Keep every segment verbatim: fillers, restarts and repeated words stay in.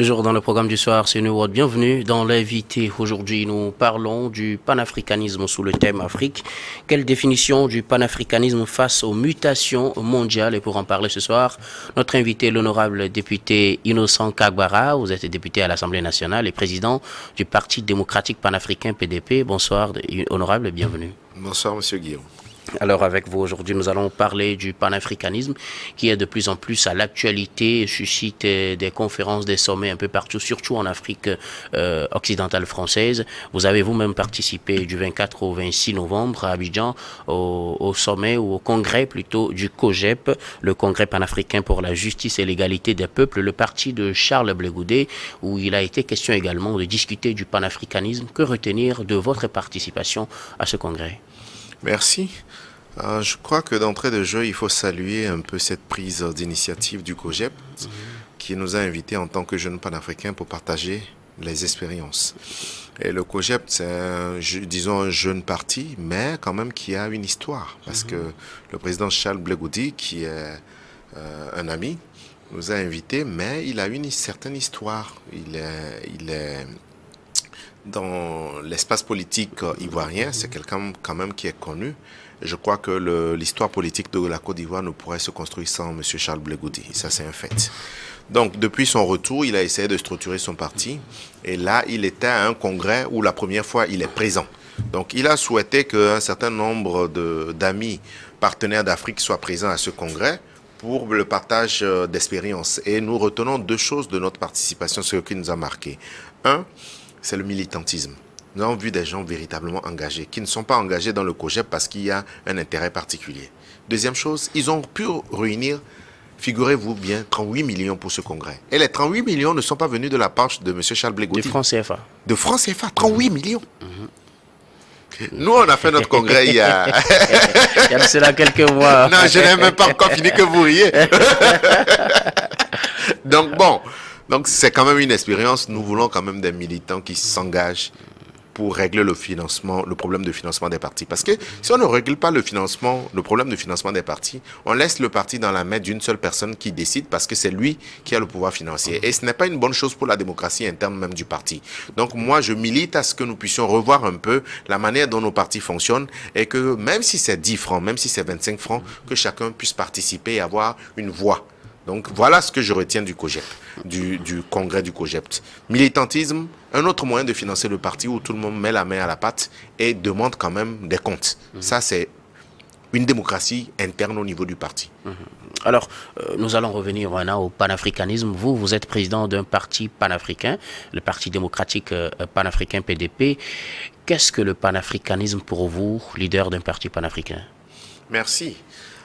Toujours dans le programme du soir, c'est Newod. Bienvenue dans l'invité. Aujourd'hui, nous parlons du panafricanisme sous le thème Afrique. Quelle définition du panafricanisme face aux mutations mondiales? Et pour en parler ce soir, notre invité, l'honorable député Innocent Kagbara. Vous êtes député à l'Assemblée nationale et président du Parti démocratique panafricain P D P. Bonsoir, honorable, et bienvenue. Bonsoir, monsieur Guillaume. Alors avec vous aujourd'hui, nous allons parler du panafricanisme qui est de plus en plus à l'actualité, suscite des conférences, des sommets un peu partout, surtout en Afrique euh, occidentale française. Vous avez vous-même participé du vingt-quatre au vingt-six novembre à Abidjan au, au sommet ou au congrès plutôt du COGEP, le Congrès panafricain pour la justice et l'égalité des peuples, le parti de Charles Blé Goudé, où il a été question également de discuter du panafricanisme. Que retenir de votre participation à ce congrès? Merci. Euh, je crois que d'entrée de jeu, il faut saluer un peu cette prise d'initiative du COGEP mmh. qui nous a invités en tant que jeunes panafricains pour partager les expériences. Et le COGEP, c'est un, disons un jeune parti, mais quand même qui a une histoire. Parce mmh. que le président Charles Blé Goudé, qui est euh, un ami, nous a invités, mais il a une certaine histoire. Il est... Il est dans l'espace politique ivoirien, c'est quelqu'un quand même qui est connu. Je crois que l'histoire politique de la Côte d'Ivoire ne pourrait se construire sans M. Charles Blé Goudé. Ça, c'est un fait. Donc, depuis son retour, il a essayé de structurer son parti. Et là, il était à un congrès où la première fois, il est présent. Donc, il a souhaité qu'un certain nombre d'amis partenaires d'Afrique soient présents à ce congrès pour le partage d'expériences. Et nous retenons deux choses de notre participation, ce qui nous a marqué. Un, c'est le militantisme. Nous avons vu des gens véritablement engagés, qui ne sont pas engagés dans le COGEP parce qu'il y a un intérêt particulier. Deuxième chose, ils ont pu réunir, figurez-vous bien, trente-huit millions pour ce congrès. Et les trente-huit millions ne sont pas venus de la part de M. Charles Blé Goudé. De France C F A. De France C F A, trente-huit millions. Mm-hmm. Nous, on a fait notre congrès il y a... il y a cela quelques mois. Non, je n'ai même pas encore fini que vous riez. Donc bon... Donc, c'est quand même une expérience. Nous voulons quand même des militants qui s'engagent pour régler le financement, le problème de financement des partis. Parce que si on ne règle pas le financement, le problème de financement des partis, on laisse le parti dans la main d'une seule personne qui décide parce que c'est lui qui a le pouvoir financier. Et ce n'est pas une bonne chose pour la démocratie interne même du parti. Donc, moi, je milite à ce que nous puissions revoir un peu la manière dont nos partis fonctionnent et que même si c'est dix francs, même si c'est vingt-cinq francs, que chacun puisse participer et avoir une voix. Donc voilà ce que je retiens du COGEP, du, du congrès du COGEP. Militantisme, un autre moyen de financer le parti où tout le monde met la main à la pâte et demande quand même des comptes. Mmh. Ça, c'est une démocratie interne au niveau du parti. Mmh. Alors, euh, nous allons revenir maintenant au panafricanisme. Vous, vous êtes président d'un parti panafricain, le Parti démocratique euh, panafricain P D P. Qu'est-ce que le panafricanisme pour vous, leader d'un parti panafricain? Merci.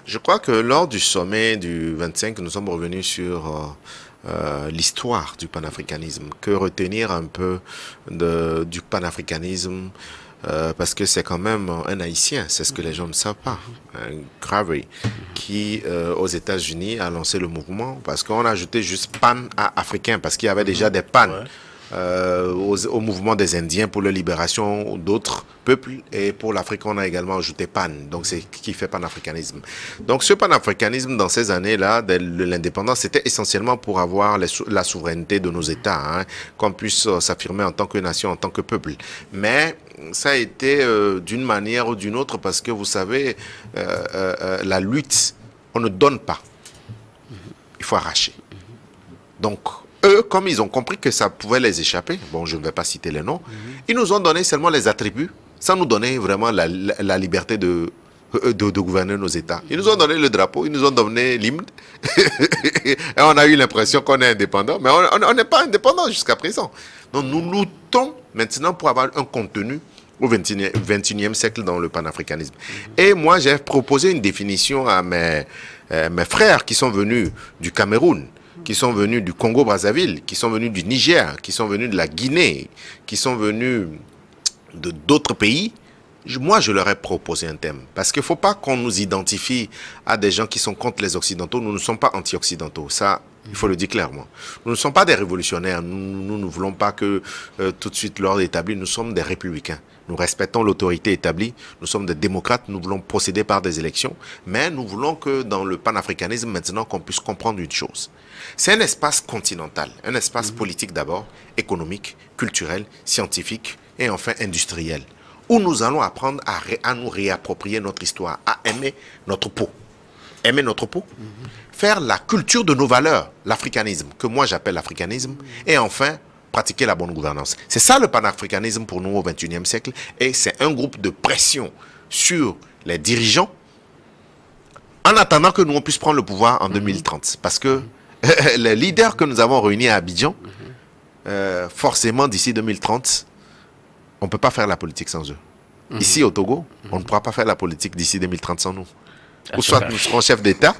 Je crois que lors du sommet du vingt-cinq, nous sommes revenus sur euh, euh, l'histoire du panafricanisme. Que retenir un peu de, du panafricanisme euh, parce que c'est quand même un Haïtien, c'est ce que les gens ne savent pas. Hein, Gravey, qui euh, aux États-Unis a lancé le mouvement parce qu'on a ajouté juste pan à africain parce qu'il y avait déjà des pannes. Ouais. Euh, aux, au mouvement des Indiens pour la libération d'autres peuples et pour l'Afrique on a également ajouté pan, donc c'est qui fait panafricanisme. Donc ce panafricanisme dans ces années-là de l'indépendance, c'était essentiellement pour avoir les, la souveraineté de nos États, hein, qu'on puisse s'affirmer en tant que nation, en tant que peuple. Mais ça a été euh, d'une manière ou d'une autre parce que vous savez euh, euh, la lutte, on ne donne pas, il faut arracher. Donc eux, comme ils ont compris que ça pouvait les échapper, bon, je ne vais pas citer les noms, mm-hmm. ils nous ont donné seulement les attributs, sans nous donner vraiment la, la, la liberté de, de, de gouverner nos États. Ils nous ont donné le drapeau, ils nous ont donné l'hymne, et on a eu l'impression qu'on est indépendant, mais on n'est pas indépendant jusqu'à présent. Donc nous luttons maintenant pour avoir un contenu au vingt-et-unième siècle dans le panafricanisme. Et moi, j'ai proposé une définition à mes, euh, mes frères qui sont venus du Cameroun, qui sont venus du Congo-Brazzaville, qui sont venus du Niger, qui sont venus de la Guinée, qui sont venus de d'autres pays. Moi, je leur ai proposé un thème. Parce qu'il ne faut pas qu'on nous identifie à des gens qui sont contre les Occidentaux. Nous ne sommes pas anti-Occidentaux. Ça, Il faut le dire clairement. Nous ne sommes pas des révolutionnaires. Nous, nous ne voulons pas que euh, tout de suite l'ordre établi. Nous sommes des républicains. Nous respectons l'autorité établie. Nous sommes des démocrates. Nous voulons procéder par des élections. Mais nous voulons que dans le panafricanisme, maintenant, qu'on puisse comprendre une chose. C'est un espace continental. Un espace mmh. politique d'abord, économique, culturel, scientifique et enfin industriel. Où nous allons apprendre à, ré, à nous réapproprier notre histoire, à aimer notre peau. Aimer notre peau, mm-hmm. faire la culture de nos valeurs, l'africanisme, que moi j'appelle l'africanisme, mm-hmm. et enfin pratiquer la bonne gouvernance. C'est ça le panafricanisme pour nous au vingt-et-unième siècle, et c'est un groupe de pression sur les dirigeants, en attendant que nous on puisse prendre le pouvoir en mm-hmm. deux mille trente. Parce que mm-hmm. les leaders que nous avons réunis à Abidjan, mm-hmm. euh, forcément d'ici deux mille trente, on ne peut pas faire la politique sans eux. Mm-hmm. Ici au Togo, mm-hmm. on ne pourra pas faire la politique d'ici deux mille trente sans nous. Ou soit nous serons chefs d'État,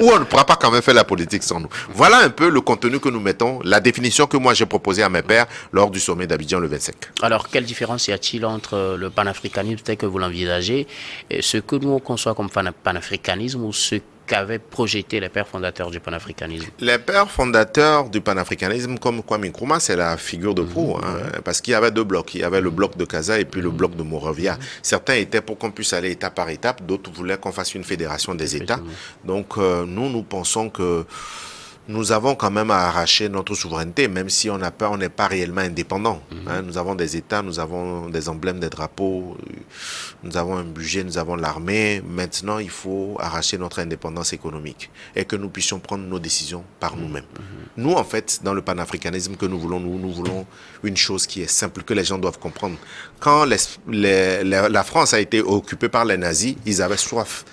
ou on ne pourra pas quand même faire la politique sans nous. Voilà un peu le contenu que nous mettons, la définition que moi j'ai proposée à mes pairs lors du sommet d'Abidjan le vingt-cinq. Alors, quelle différence y a-t-il entre le panafricanisme tel que vous l'envisagez, et ce que nous on conçoit comme panafricanisme, ou ce qu'avaient projeté les pères fondateurs du panafricanisme? Les pères fondateurs du panafricanisme, comme Kwame Nkrumah, c'est la figure de proue, mmh, hein, ouais. parce qu'il y avait deux blocs. Il y avait le bloc de Kaza et puis mmh. le bloc de Monrovia. Mmh. Certains étaient pour qu'on puisse aller étape par étape, d'autres voulaient qu'on fasse une fédération des États. Donc euh, nous, nous pensons que nous avons quand même à arracher notre souveraineté, même si on a peur, on n'est pas réellement indépendant. Mmh. Hein, nous avons des États, nous avons des emblèmes, des drapeaux, nous avons un budget, nous avons l'armée. Maintenant, il faut arracher notre indépendance économique et que nous puissions prendre nos décisions par nous-mêmes. Mmh. Nous, en fait, dans le panafricanisme que nous voulons, nous, nous voulons une chose qui est simple, que les gens doivent comprendre. Quand les, les, les, la France a été occupée par les nazis, ils avaient soif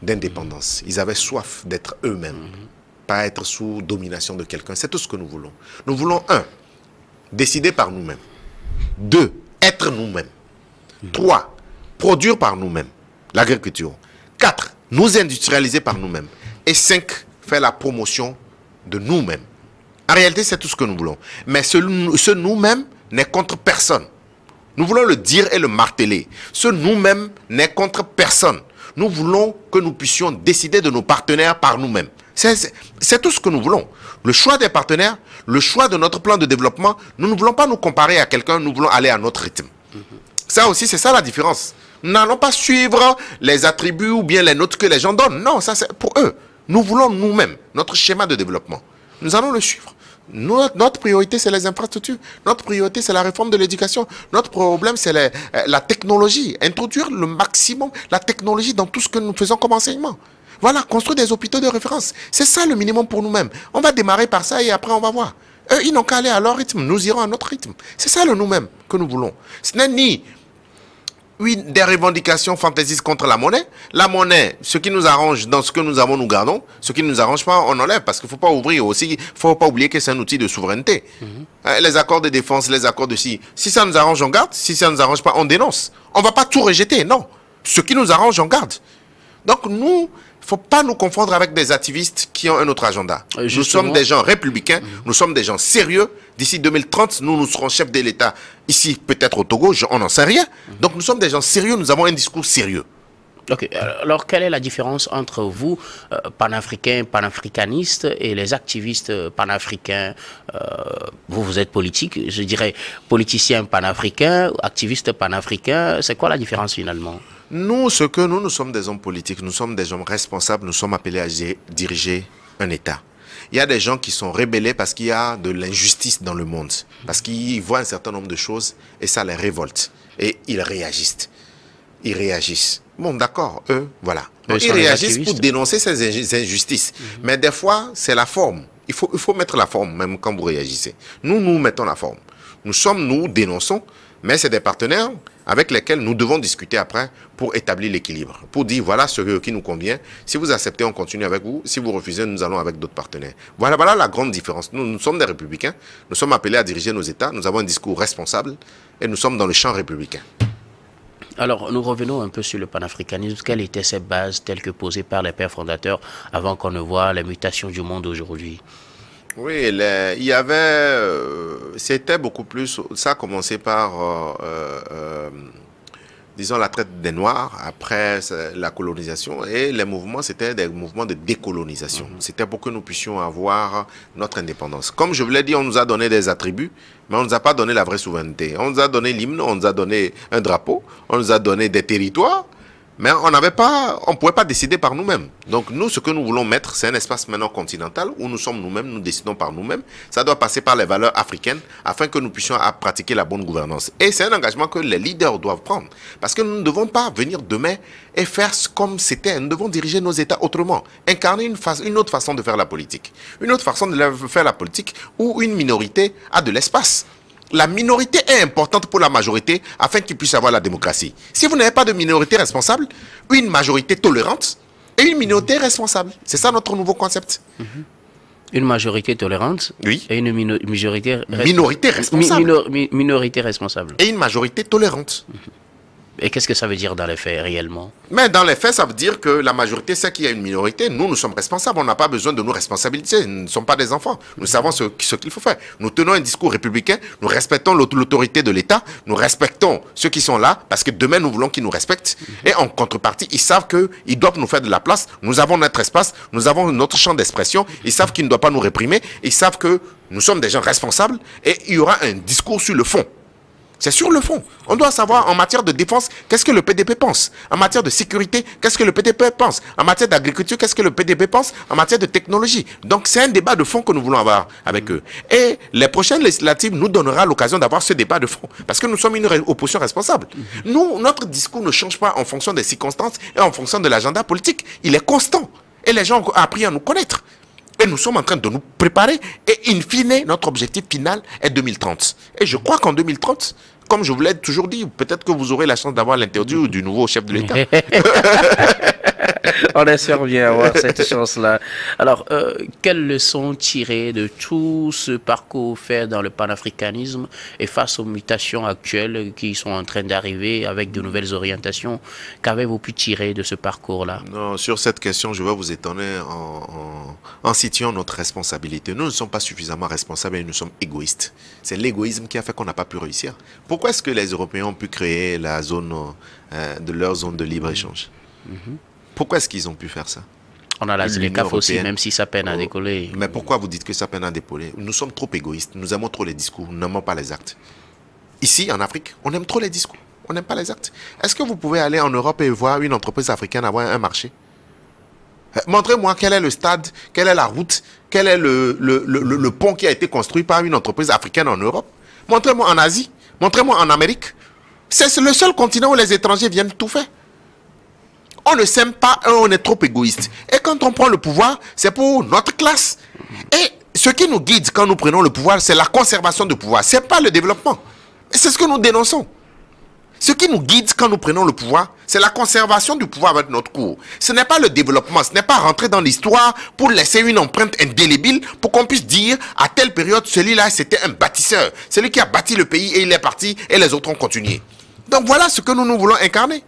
d'indépendance. Ils avaient soif d'être eux-mêmes. Mmh. Pas être sous domination de quelqu'un. C'est tout ce que nous voulons. Nous voulons, un, décider par nous-mêmes. Deux, être nous-mêmes. Mmh. Trois, produire par nous-mêmes, l'agriculture. Quatre, nous industrialiser par nous-mêmes. Et cinq, faire la promotion de nous-mêmes. En réalité, c'est tout ce que nous voulons. Mais ce, ce nous-mêmes n'est contre personne. Nous voulons le dire et le marteler. Ce nous-mêmes n'est contre personne. Nous voulons que nous puissions décider de nos partenaires par nous-mêmes. C'est tout ce que nous voulons. Le choix des partenaires, le choix de notre plan de développement, nous ne voulons pas nous comparer à quelqu'un, nous voulons aller à notre rythme. Mm-hmm. Ça aussi, c'est ça la différence. Nous n'allons pas suivre les attributs ou bien les notes que les gens donnent. Non, ça c'est pour eux. Nous voulons nous-mêmes, notre schéma de développement. Nous allons le suivre. Notre, notre priorité, c'est les infrastructures. Notre priorité, c'est la réforme de l'éducation. Notre problème, c'est la technologie. Introduire le maximum la technologie dans tout ce que nous faisons comme enseignement. Voilà, construire des hôpitaux de référence. C'est ça le minimum pour nous-mêmes. On va démarrer par ça et après on va voir. Eux, ils n'ont qu'à aller à leur rythme, nous irons à notre rythme. C'est ça le nous-mêmes que nous voulons. Ce n'est ni oui, des revendications fantaisistes contre la monnaie. La monnaie, ce qui nous arrange dans ce que nous avons, nous gardons. Ce qui ne nous arrange pas, on enlève. Parce qu'il ne faut pas ouvrir aussi, il ne faut pas oublier que c'est un outil de souveraineté. Mm-hmm. Les accords de défense, les accords de si. Si ça nous arrange, on garde. Si ça ne nous arrange pas, on dénonce. On ne va pas tout rejeter, non. Ce qui nous arrange, on garde. Donc nous, il ne faut pas nous confondre avec des activistes qui ont un autre agenda. Euh, nous sommes des gens républicains, mmh. nous sommes des gens sérieux. D'ici deux mille trente, nous, nous serons chefs de l'État. Ici, peut-être au Togo, je, on n'en sait rien. Mmh. Donc nous sommes des gens sérieux, nous avons un discours sérieux. Ok. Alors, quelle est la différence entre vous, euh, panafricains, panafricanistes, et les activistes panafricains? euh, Vous, vous êtes politique, je dirais politicien panafricain, activiste panafricain. C'est quoi la différence finalement? Nous, ce que nous, nous sommes des hommes politiques, nous sommes des hommes responsables, nous sommes appelés à diriger un État. Il y a des gens qui sont rébellés parce qu'il y a de l'injustice dans le monde, parce qu'ils voient un certain nombre de choses et ça les révolte. Et ils réagissent. Ils réagissent. Bon, d'accord, eux, voilà. Eux ils réagissent pour dénoncer ces injustices. Mm-hmm. Mais des fois, c'est la forme. Il faut, il faut mettre la forme, même quand vous réagissez. Nous, nous mettons la forme. Nous sommes, nous dénonçons, mais c'est des partenaires avec lesquels nous devons discuter après pour établir l'équilibre, pour dire voilà ce qui nous convient. Si vous acceptez, on continue avec vous. Si vous refusez, nous allons avec d'autres partenaires. Voilà, voilà la grande différence. Nous, nous sommes des républicains, nous sommes appelés à diriger nos États, nous avons un discours responsable et nous sommes dans le champ républicain. Alors, nous revenons un peu sur le panafricanisme. Quelles étaient ses bases telles que posées par les pères fondateurs avant qu'on ne voie les mutations du monde aujourd'hui? Oui, les, il y avait, euh, c'était beaucoup plus, ça a commencé par euh, euh, disons, la traite des Noirs après la colonisation. Et les mouvements, c'était des mouvements de décolonisation. Mmh. C'était pour que nous puissions avoir notre indépendance. Comme je vous l'ai dit, on nous a donné des attributs, mais on ne nous a pas donné la vraie souveraineté. On nous a donné l'hymne, on nous a donné un drapeau, on nous a donné des territoires, mais on n'avait pas, on ne pouvait pas décider par nous-mêmes. Donc nous, ce que nous voulons mettre, c'est un espace maintenant continental où nous sommes nous-mêmes, nous décidons par nous-mêmes. Ça doit passer par les valeurs africaines afin que nous puissions pratiquer la bonne gouvernance. Et c'est un engagement que les leaders doivent prendre. Parce que nous ne devons pas venir demain et faire comme c'était. Nous devons diriger nos États autrement. Incarner une, fa- une autre façon de faire la politique. Une autre façon de faire la politique où une minorité a de l'espace. La minorité est importante pour la majorité afin qu'il puisse avoir la démocratie. Si vous n'avez pas de minorité responsable, une majorité tolérante et une minorité responsable. C'est ça notre nouveau concept. Mm-hmm. Une majorité tolérante, oui, et une mino majorité res minorité responsable. Mi minor mi minorité responsable. Et une majorité tolérante. Mm-hmm. Et qu'est-ce que ça veut dire dans les faits, réellement? Mais dans les faits, ça veut dire que la majorité sait qu'il y a une minorité. Nous, nous sommes responsables. On n'a pas besoin de nos responsabilités. Nous ne sommes pas des enfants. Nous savons ce, ce qu'il faut faire. Nous tenons un discours républicain. Nous respectons l'autorité de l'État. Nous respectons ceux qui sont là parce que demain, nous voulons qu'ils nous respectent. Et en contrepartie, ils savent qu'ils doivent nous faire de la place. Nous avons notre espace. Nous avons notre champ d'expression. Ils savent qu'ils ne doivent pas nous réprimer. Ils savent que nous sommes des gens responsables. Et il y aura un discours sur le fond. C'est sur le fond. On doit savoir en matière de défense, qu'est-ce que le P D P pense? En matière de sécurité, qu'est-ce que le P D P pense? En matière d'agriculture, qu'est-ce que le P D P pense? En matière de technologie. Donc c'est un débat de fond que nous voulons avoir avec eux. Et les prochaines législatives nous donneront l'occasion d'avoir ce débat de fond. Parce que nous sommes une opposition responsable. Nous, notre discours ne change pas en fonction des circonstances et en fonction de l'agenda politique. Il est constant. Et les gens ont appris à nous connaître. Et nous sommes en train de nous préparer. Et in fine, notre objectif final est deux mille trente. Et je crois qu'en deux mille trente, comme je vous l'ai toujours dit, peut-être que vous aurez la chance d'avoir l'interview du nouveau chef de l'État. On espère bien avoir cette chance-là. Alors, euh, quelles leçons tirer de tout ce parcours fait dans le panafricanisme et face aux mutations actuelles qui sont en train d'arriver avec de nouvelles orientations? Qu'avez-vous pu tirer de ce parcours-là? Non, sur cette question, je vais vous étonner en, en, en citant notre responsabilité. Nous ne sommes pas suffisamment responsables et nous sommes égoïstes. C'est l'égoïsme qui a fait qu'on n'a pas pu réussir. Pourquoi est-ce que les Européens ont pu créer la zone, euh, de leur zone de libre-échange? Mm-hmm. Pourquoi est-ce qu'ils ont pu faire ça? On a la ZLECAF aussi, même si ça peine à décoller. Mais pourquoi vous dites que ça peine à décoller? Nous sommes trop égoïstes, nous aimons trop les discours, nous n'aimons pas les actes. Ici, en Afrique, on aime trop les discours, on n'aime pas les actes. Est-ce que vous pouvez aller en Europe et voir une entreprise africaine avoir un marché? Montrez-moi quel est le stade, quelle est la route, quel est le, le, le, le, le pont qui a été construit par une entreprise africaine en Europe. Montrez-moi en Asie, montrez-moi en Amérique. C'est le seul continent où les étrangers viennent tout faire. On ne s'aime pas, on est trop égoïste. Et quand on prend le pouvoir, c'est pour notre classe. Et ce qui nous guide quand nous prenons le pouvoir, c'est la conservation du pouvoir. Ce n'est pas le développement. C'est ce que nous dénonçons. Ce qui nous guide quand nous prenons le pouvoir, c'est la conservation du pouvoir avec notre cours. Ce n'est pas le développement, ce n'est pas rentrer dans l'histoire pour laisser une empreinte indélébile pour qu'on puisse dire à telle période, celui-là, c'était un bâtisseur. Celui qui a bâti le pays et il est parti et les autres ont continué. Donc voilà ce que nous, nous voulons incarner.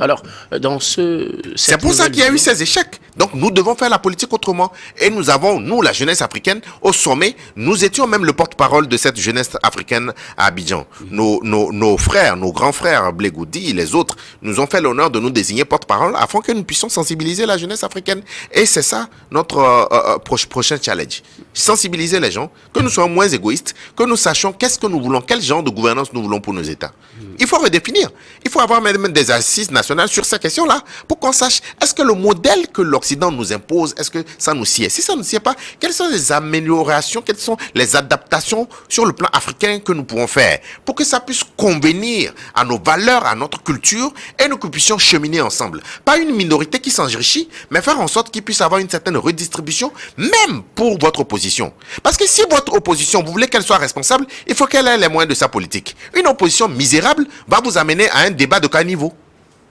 Alors, dans ce... C'est pour ça qu'il y a eu ces échecs. Donc, nous devons faire la politique autrement. Et nous avons, nous, la jeunesse africaine, au sommet, nous étions même le porte-parole de cette jeunesse africaine à Abidjan. Nos, nos, nos frères, nos grands frères, Blé Goudé, les autres, nous ont fait l'honneur de nous désigner porte-parole afin que nous puissions sensibiliser la jeunesse africaine. Et c'est ça notre euh, euh, prochain challenge. Sensibiliser les gens, que nous soyons moins égoïstes, que nous sachions qu'est-ce que nous voulons, quel genre de gouvernance nous voulons pour nos États. Il faut redéfinir. Il faut avoir même des assises nationales sur ces questions-là pour qu'on sache, est-ce que le modèle que l'Occident nous impose, est-ce que ça nous sied? Si ça ne nous sied pas, quelles sont les améliorations, quelles sont les adaptations sur le plan africain que nous pouvons faire pour que ça puisse convenir à nos valeurs, à notre culture et nous puissions cheminer ensemble. Pas une minorité qui s'enrichit, mais faire en sorte qu'il puisse avoir une certaine redistribution, même pour votre opposition. Parce que si votre opposition, vous voulez qu'elle soit responsable, il faut qu'elle ait les moyens de sa politique. Une opposition misérable va vous amener à un débat de caniveau.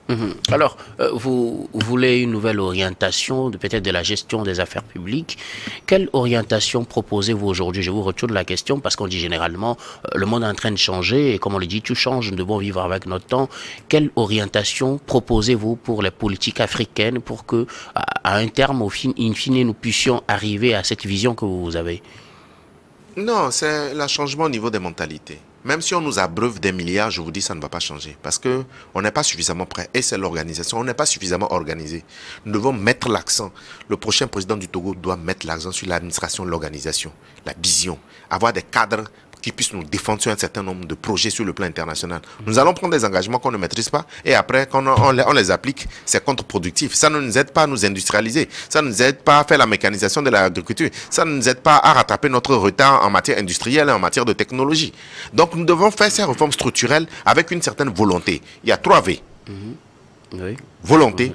Mmh. Alors, euh, vous voulez une nouvelle orientation, peut-être de la gestion des affaires publiques. Quelle orientation proposez-vous aujourd'hui? Je vous retourne la question parce qu'on dit généralement, euh, le monde est en train de changer et comme on le dit, tout change, nous devons vivre avec notre temps. Quelle orientation proposez-vous pour les politiques africaines pour que, à, à un terme, au fin, in fine, nous puissions arriver à cette vision que vous avez? Non, c'est le changement au niveau des mentalités. Même si on nous abreuve des milliards, je vous dis, ça ne va pas changer. Parce qu'on n'est pas suffisamment prêt. Et c'est l'organisation. On n'est pas suffisamment organisé. Nous devons mettre l'accent. Le prochain président du Togo doit mettre l'accent sur l'administration, l'organisation, la vision. Avoir des cadres qui puissent nous défendre sur un certain nombre de projets sur le plan international. Nous allons prendre des engagements qu'on ne maîtrise pas. Et après, quand on, on, les, on les applique, c'est contre-productif. Ça ne nous aide pas à nous industrialiser. Ça ne nous aide pas à faire la mécanisation de l'agriculture. Ça ne nous aide pas à rattraper notre retard en matière industrielle et en matière de technologie. Donc, nous devons faire ces réformes structurelles avec une certaine volonté. Il y a trois V. Mm-hmm. Oui. Volonté,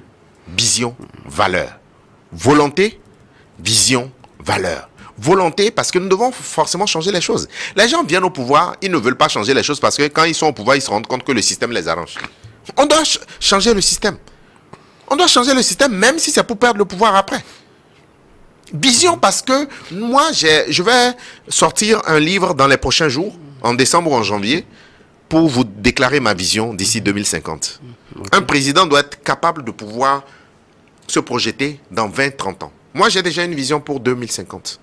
vision, valeur. Volonté, vision, valeur. Volonté, parce que nous devons forcément changer les choses. Les gens viennent au pouvoir, ils ne veulent pas changer les choses parce que quand ils sont au pouvoir, ils se rendent compte que le système les arrange. On doit ch- changer le système. On doit changer le système même si c'est pour perdre le pouvoir après. Vision, parce que moi, j'ai, je vais sortir un livre dans les prochains jours, en décembre ou en janvier, pour vous déclarer ma vision d'ici deux mille cinquante. Okay. Un président doit être capable de pouvoir se projeter dans vingt à trente ans. Moi, j'ai déjà une vision pour deux mille cinquante.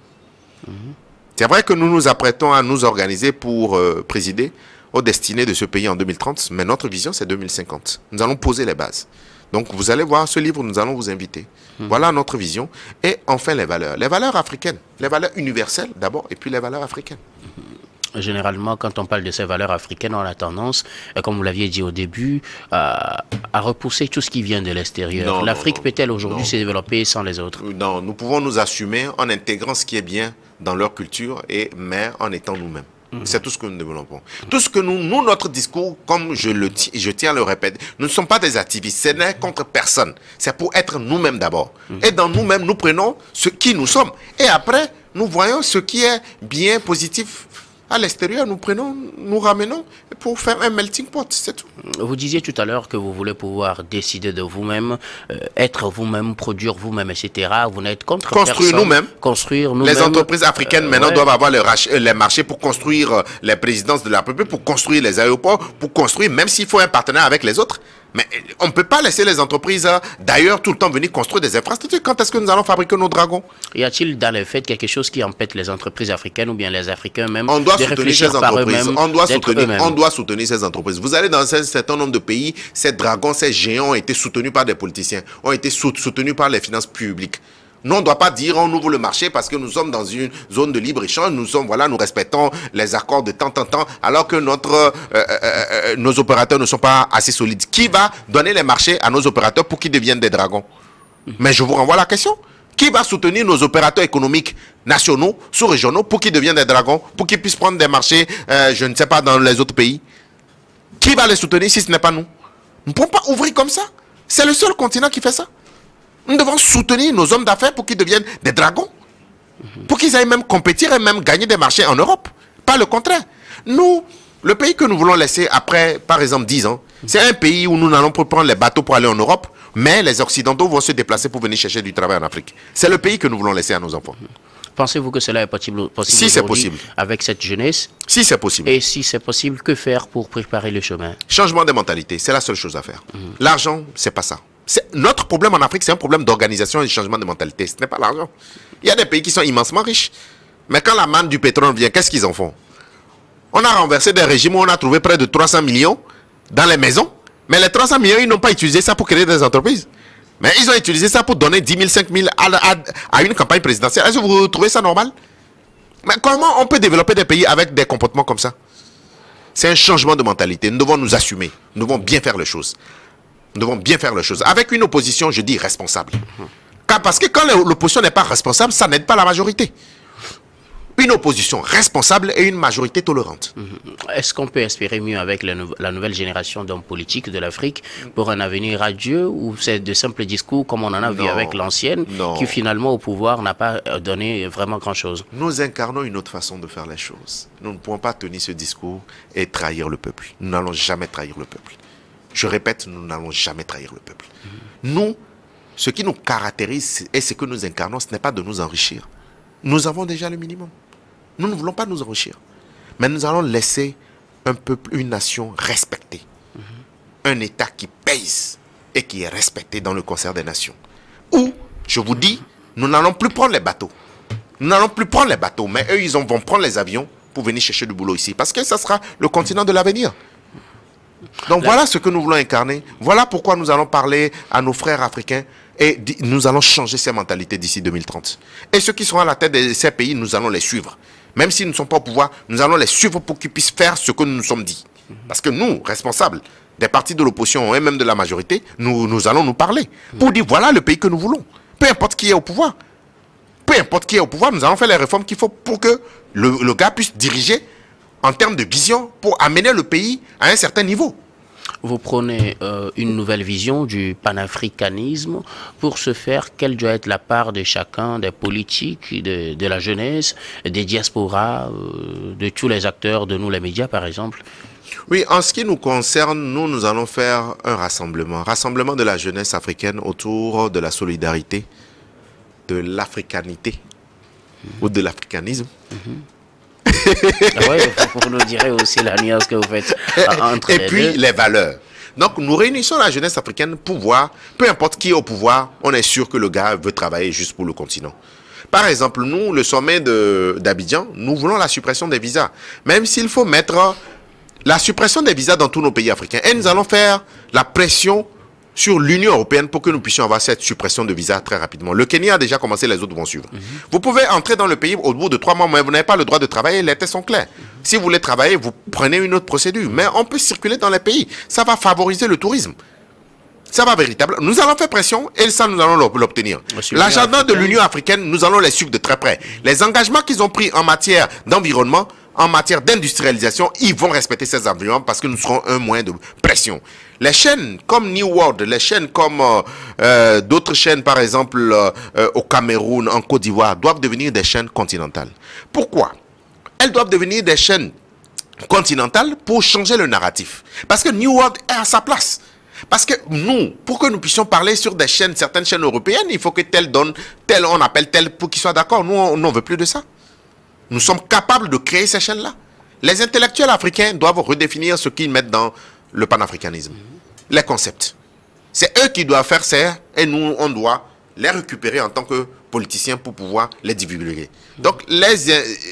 C'est vrai que nous nous apprêtons à nous organiser pour euh, présider aux destinées de ce pays en deux mille trente, mais notre vision c'est deux mille cinquante. Nous allons poser les bases. Donc vous allez voir ce livre, nous allons vous inviter. Mmh. Voilà notre vision. Et enfin les valeurs. Les valeurs africaines, les valeurs universelles d'abord et puis les valeurs africaines. Mmh. Généralement, quand on parle de ces valeurs africaines, on a tendance, comme vous l'aviez dit au début, à, à repousser tout ce qui vient de l'extérieur. L'Afrique peut-elle aujourd'hui se développer sans les autres? Non, nous pouvons nous assumer en intégrant ce qui est bien dans leur culture, et, mais en étant nous-mêmes. Mmh. C'est tout ce que nous développons. Mmh. Tout ce que nous, nous, notre discours, comme je, le, je tiens à le répéter, nous ne sommes pas des activistes, ce n'est contre personne. C'est pour être nous-mêmes d'abord. Mmh. Et dans nous-mêmes, nous prenons ce qui nous sommes. Et après, nous voyons ce qui est bien positif. À l'extérieur, nous prenons, nous ramenons pour faire un melting pot, c'est tout. Vous disiez tout à l'heure que vous voulez pouvoir décider de vous-même, euh, être vous-même, produire vous-même, et cetera. Vous n'êtes contre construire personne. Construire nous-mêmes. Les entreprises africaines euh, maintenant ouais. doivent avoir le les marchés pour construire les présidences de la République, pour construire les aéroports, pour construire, même s'il faut un partenaire avec les autres. Mais on ne peut pas laisser les entreprises d'ailleurs tout le temps venir construire des infrastructures. Quand est-ce que nous allons fabriquer nos dragons? Y a-t-il dans les faits quelque chose qui empêche les entreprises africaines ou bien les Africains même on doit de réfléchir par eux-mêmes, on doit soutenir, eux-mêmes. On doit soutenir ces entreprises. Vous allez dans un certain nombre de pays, ces dragons, ces géants ont été soutenus par des politiciens, ont été soutenus par les finances publiques. Nous, on ne doit pas dire on ouvre le marché parce que nous sommes dans une zone de libre-échange, nous sommes, voilà, nous respectons les accords de temps en temps, alors que notre, euh, euh, euh, nos opérateurs ne sont pas assez solides. Qui va donner les marchés à nos opérateurs pour qu'ils deviennent des dragons? Mais je vous renvoie à la question. Qui va soutenir nos opérateurs économiques nationaux, sous-régionaux, pour qu'ils deviennent des dragons, pour qu'ils puissent prendre des marchés, euh, je ne sais pas, dans les autres pays? Qui va les soutenir si ce n'est pas nous? Nous ne pouvons pas ouvrir comme ça. C'est le seul continent qui fait ça. Nous devons soutenir nos hommes d'affaires pour qu'ils deviennent des dragons. Pour qu'ils aillent même compétir et même gagner des marchés en Europe. Pas le contraire. Nous, le pays que nous voulons laisser après, par exemple, dix ans, c'est un pays où nous n'allons pas prendre les bateaux pour aller en Europe, mais les Occidentaux vont se déplacer pour venir chercher du travail en Afrique. C'est le pays que nous voulons laisser à nos enfants. Pensez-vous que cela est possible, possible si c'est possible avec cette jeunesse? Si c'est possible. Et si c'est possible, que faire pour préparer le chemin? Changement de mentalité, c'est la seule chose à faire. Mmh. L'argent, c'est pas ça. Notre problème en Afrique, c'est un problème d'organisation et de changement de mentalité. Ce n'est pas l'argent. Il y a des pays qui sont immensement riches. Mais quand la manne du pétrole vient, qu'est-ce qu'ils en font? On a renversé des régimes où on a trouvé près de trois cents millions dans les maisons. Mais les trois cents millions, ils n'ont pas utilisé ça pour créer des entreprises. Mais ils ont utilisé ça pour donner dix mille, cinq mille à, à, à une campagne présidentielle. Est-ce que vous trouvez ça normal? Mais comment on peut développer des pays avec des comportements comme ça? C'est un changement de mentalité. Nous devons nous assumer. Nous devons bien faire les choses. Nous devons bien faire les choses. Avec une opposition, je dis responsable. Car parce que quand l'opposition n'est pas responsable, ça n'aide pas la majorité. Une opposition responsable et une majorité tolérante. Est-ce qu'on peut espérer mieux avec la, nou la nouvelle génération d'hommes politiques de l'Afrique pour un avenir radieux, ou c'est de simples discours comme on en a non, vu avec l'ancienne qui finalement au pouvoir n'a pas donné vraiment grand-chose? Nous incarnons une autre façon de faire les choses. Nous ne pouvons pas tenir ce discours et trahir le peuple. Nous n'allons jamais trahir le peuple. Je répète, nous n'allons jamais trahir le peuple. Nous, ce qui nous caractérise et ce que nous incarnons, ce n'est pas de nous enrichir. Nous avons déjà le minimum. Nous ne voulons pas nous enrichir. Mais nous allons laisser un peuple, une nation respectée. Un État qui pèse et qui est respecté dans le concert des nations. Où, je vous dis, nous n'allons plus prendre les bateaux. Nous n'allons plus prendre les bateaux, mais eux, ils vont prendre les avions pour venir chercher du boulot ici. Parce que ça sera le continent de l'avenir. Donc voilà ce que nous voulons incarner. Voilà pourquoi nous allons parler à nos frères africains et nous allons changer ces mentalités d'ici deux mille trente. Et ceux qui seront à la tête de ces pays, nous allons les suivre. Même s'ils ne sont pas au pouvoir, nous allons les suivre pour qu'ils puissent faire ce que nous nous sommes dit. Parce que nous, responsables des partis de l'opposition et même de la majorité, nous, nous allons nous parler pour dire voilà le pays que nous voulons. Peu importe qui est au pouvoir. Peu importe qui est au pouvoir, nous allons faire les réformes qu'il faut pour que le, le gars puisse diriger en termes de vision pour amener le pays à un certain niveau. Vous prenez euh, une nouvelle vision du panafricanisme. Pour ce faire, quelle doit être la part de chacun, des politiques, de, de la jeunesse, des diasporas, euh, de tous les acteurs, de nous les médias par exemple? Oui, en ce qui nous concerne, nous, nous allons faire un rassemblement. Rassemblement de la jeunesse africaine autour de la solidarité, de l'africanité mmh. ou de l'africanisme. Mmh. Oui, vous nous direz aussi la nuance que vous faites entre et les puis deux. Les valeurs. Donc nous réunissons la jeunesse africaine pour voir, peu importe qui est au pouvoir, on est sûr que le gars veut travailler juste pour le continent. Par exemple, nous, le sommet d'Abidjan, nous voulons la suppression des visas, même s'il faut mettre la suppression des visas dans tous nos pays africains. Et nous allons faire la pression sur l'Union européenne pour que nous puissions avoir cette suppression de visa très rapidement. Le Kenya a déjà commencé, les autres vont suivre. Mm-hmm. Vous pouvez entrer dans le pays au bout de trois mois, mais vous n'avez pas le droit de travailler, les tests sont clairs. Mm-hmm. Si vous voulez travailler, vous prenez une autre procédure. Mais on peut circuler dans les pays. Ça va favoriser le tourisme. Ça va véritablement. Nous allons faire pression et ça, nous allons l'obtenir. L'agenda de l'Union africaine, nous allons les suivre de très près. Les engagements qu'ils ont pris en matière d'environnement, en matière d'industrialisation, ils vont respecter ces engagements parce que nous serons un moyen de pression. Les chaînes comme New World, les chaînes comme euh, euh, d'autres chaînes, par exemple euh, euh, au Cameroun, en Côte d'Ivoire, doivent devenir des chaînes continentales. Pourquoi? Elles doivent devenir des chaînes continentales pour changer le narratif. Parce que New World est à sa place. Parce que nous, pour que nous puissions parler sur des chaînes, certaines chaînes européennes, il faut que tel donne, tel on appelle tel pour qu'ils soient d'accord. Nous, on n'en veut plus de ça. Nous sommes capables de créer ces chaînes-là. Les intellectuels africains doivent redéfinir ce qu'ils mettent dans le panafricanisme. Les concepts. C'est eux qui doivent faire ça et nous, on doit les récupérer en tant que politiciens pour pouvoir les divulguer. Donc, les,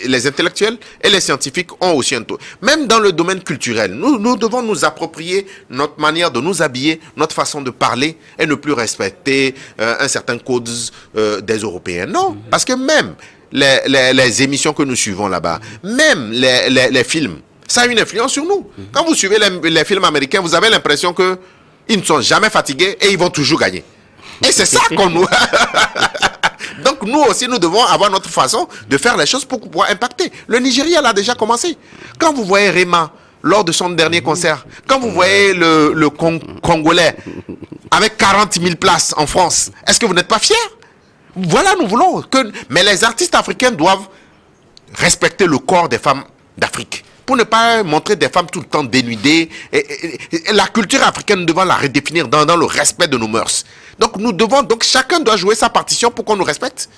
les intellectuels et les scientifiques ont aussi un taux. Même dans le domaine culturel, nous, nous devons nous approprier notre manière de nous habiller, notre façon de parler et ne plus respecter euh, un certain code euh, des Européens. Non, parce que même les, les, les émissions que nous suivons là-bas, même les, les, les films, ça a une influence sur nous. Quand vous suivez les, les films américains, vous avez l'impression qu'ils ne sont jamais fatigués et ils vont toujours gagner. Et c'est ça qu'on nous... Donc nous aussi, nous devons avoir notre façon de faire les choses pour pouvoir impacter. Le Nigeria l'a déjà commencé. Quand vous voyez Rema lors de son dernier concert, quand vous voyez le, le Cong Congolais avec quarante mille places en France, est-ce que vous n'êtes pas fiers? Voilà, nous voulons que... Mais les artistes africains doivent respecter le corps des femmes d'Afrique. Pour ne pas montrer des femmes tout le temps dénudées. Et, et, et la culture africaine, nous devons la redéfinir dans, dans le respect de nos mœurs. Donc nous devons, donc chacun doit jouer sa partition pour qu'on nous respecte.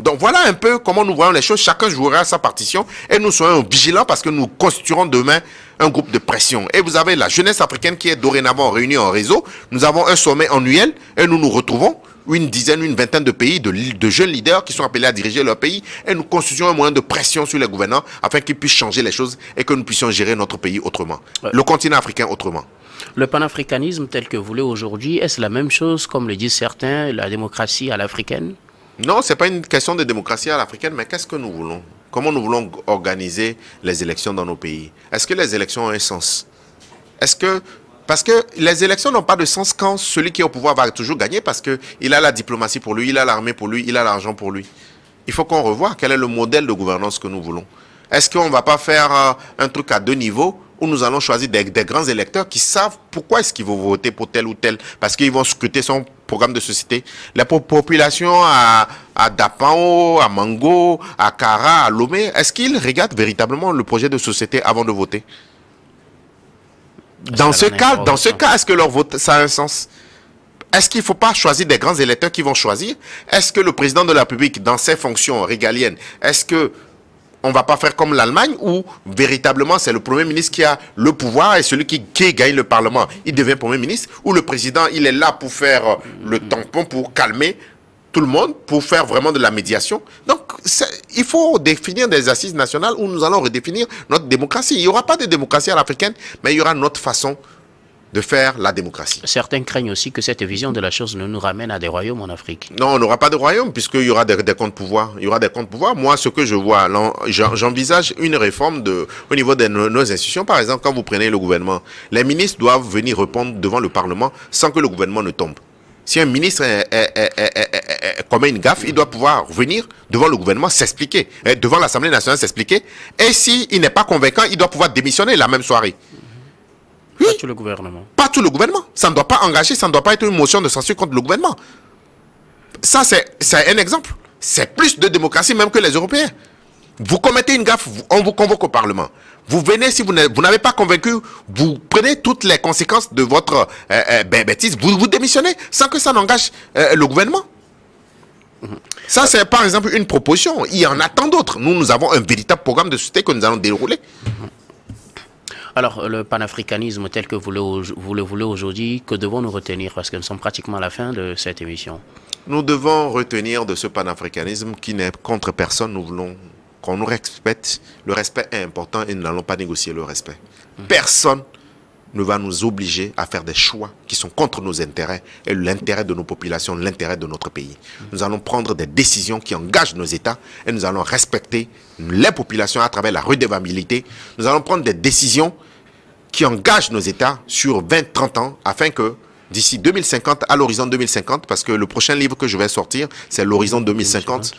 Donc voilà un peu comment nous voyons les choses. Chacun jouera sa partition et nous soyons vigilants parce que nous constituerons demain un groupe de pression. Et vous avez la jeunesse africaine qui est dorénavant réunie en réseau. Nous avons un sommet annuel et nous nous retrouvons. Une dizaine, une vingtaine de pays, de, de jeunes leaders qui sont appelés à diriger leur pays et nous constituons un moyen de pression sur les gouvernants afin qu'ils puissent changer les choses et que nous puissions gérer notre pays autrement, ouais. Le continent africain autrement. Le panafricanisme tel que vous l'avez aujourd'hui, est-ce la même chose, comme le disent certains, la démocratie à l'africaine? Non, ce n'est pas une question de démocratie à l'africaine, mais qu'est-ce que nous voulons? Comment nous voulons organiser les élections dans nos pays? Est-ce que les élections ont un sens? Est-ce que... Parce que les élections n'ont pas de sens quand celui qui est au pouvoir va toujours gagner parce qu'il a la diplomatie pour lui, il a l'armée pour lui, il a l'argent pour lui. Il faut qu'on revoie quel est le modèle de gouvernance que nous voulons. Est-ce qu'on ne va pas faire un truc à deux niveaux où nous allons choisir des, des grands électeurs qui savent pourquoi est-ce qu'ils vont voter pour tel ou tel, parce qu'ils vont scruter son programme de société. La population à, à Dapao, à Mango, à Kara, à Lomé, est-ce qu'ils regardent véritablement le projet de société avant de voter ? Dans ce, cas, dans ce cas, est-ce que leur vote, ça a un sens? Est-ce qu'il ne faut pas choisir des grands électeurs qui vont choisir? Est-ce que le président de la République, dans ses fonctions régaliennes, est-ce qu'on ne va pas faire comme l'Allemagne où véritablement c'est le Premier ministre qui a le pouvoir et celui qui, qui gagne le Parlement, il devient Premier ministre? Ou le président, il est là pour faire le tampon, pour calmer tout le monde, pour faire vraiment de la médiation? Donc, il faut définir des assises nationales où nous allons redéfinir notre démocratie. Il n'y aura pas de démocratie à l'africaine, mais il y aura notre façon de faire la démocratie. Certains craignent aussi que cette vision de la chose ne nous ramène à des royaumes en Afrique. Non, on n'aura pas de royaume puisqu'il y aura des, des comptes-pouvoirs. Il y aura des comptes-pouvoirs. Moi, ce que je vois, j'envisage une réforme de, au niveau de nos, nos institutions. Par exemple, quand vous prenez le gouvernement, les ministres doivent venir répondre devant le Parlement sans que le gouvernement ne tombe. Si un ministre est, est, est, est, est, est, est, commet une gaffe, il doit pouvoir venir devant le gouvernement s'expliquer, devant l'Assemblée nationale s'expliquer. Et s'il n'est pas convaincant, il doit pouvoir démissionner la même soirée. Oui. Pas tout le gouvernement. Pas tout le gouvernement. Ça ne doit pas engager, ça ne doit pas être une motion de censure contre le gouvernement. Ça, c'est un exemple. C'est plus de démocratie même que les Européens. Vous commettez une gaffe, on vous convoque au Parlement. Vous venez, si vous n'avez pas convaincu, vous prenez toutes les conséquences de votre euh, euh, bêtise, vous vous démissionnez sans que ça n'engage euh, le gouvernement. Ça, c'est par exemple une proposition. Il y en a tant d'autres. Nous, nous avons un véritable programme de société que nous allons dérouler. Alors, le panafricanisme tel que vous le, vous le voulez aujourd'hui, que devons-nous retenir? Parce que nous sommes pratiquement à la fin de cette émission. Nous devons retenir de ce panafricanisme qui n'est contre personne. Nous voulons qu'on nous respecte. Le respect est important et nous n'allons pas négocier le respect. Mmh. Personne ne va nous obliger à faire des choix qui sont contre nos intérêts et l'intérêt de nos populations, l'intérêt de notre pays. Nous allons prendre des décisions qui engagent nos États et nous allons respecter les populations à travers la redevabilité. Nous allons prendre des décisions qui engagent nos États sur vingt à trente ans afin que d'ici deux mille cinquante, à l'horizon deux mille cinquante, parce que le prochain livre que je vais sortir, c'est l'horizon deux mille cinquante,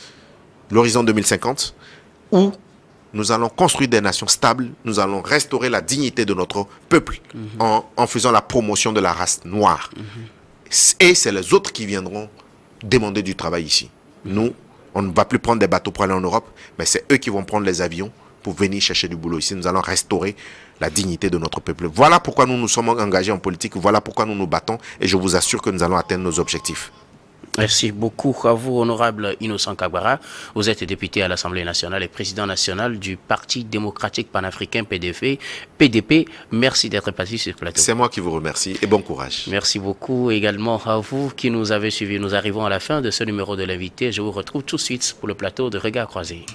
l'horizon deux mille cinquante, où nous allons construire des nations stables, nous allons restaurer la dignité de notre peuple mmh. en, en faisant la promotion de la race noire. Mmh. Et c'est les autres qui viendront demander du travail ici. Mmh. Nous, on ne va plus prendre des bateaux pour aller en Europe, mais c'est eux qui vont prendre les avions pour venir chercher du boulot ici. Nous allons restaurer la dignité de notre peuple. Voilà pourquoi nous nous sommes engagés en politique, voilà pourquoi nous nous battons et je vous assure que nous allons atteindre nos objectifs. Merci beaucoup à vous, honorable Innocent Kagbara. Vous êtes député à l'Assemblée nationale et président national du Parti démocratique panafricain P D P. Merci d'être passé sur ce plateau. C'est moi qui vous remercie et bon courage. Merci beaucoup également à vous qui nous avez suivis. Nous arrivons à la fin de ce numéro de l'invité. Je vous retrouve tout de suite pour le plateau de Regards Croisés.